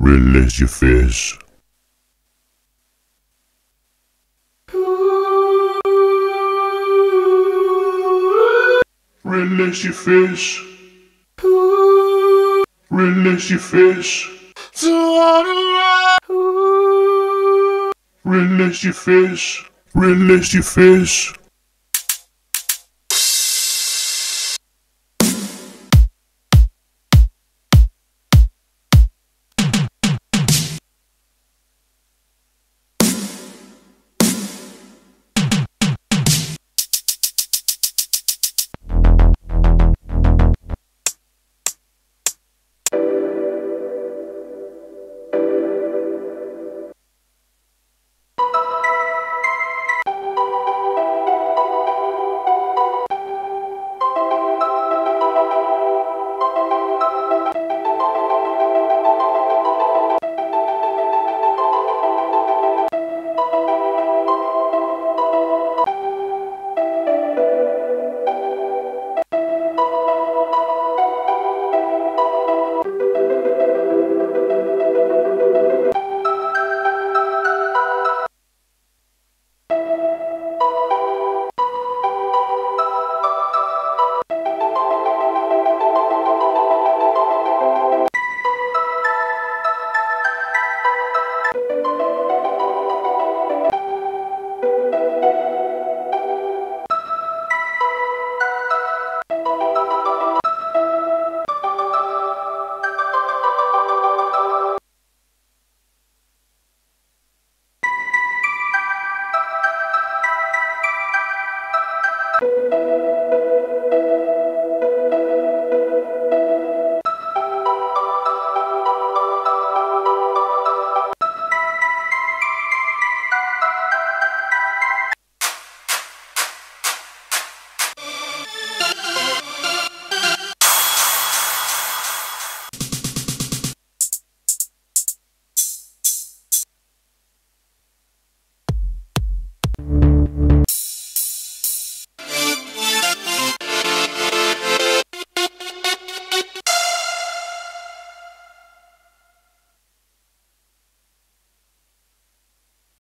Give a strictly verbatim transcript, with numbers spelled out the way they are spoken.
Release your fears. Release your fears. Release your fears. To all around. Release your fears. Release your fears.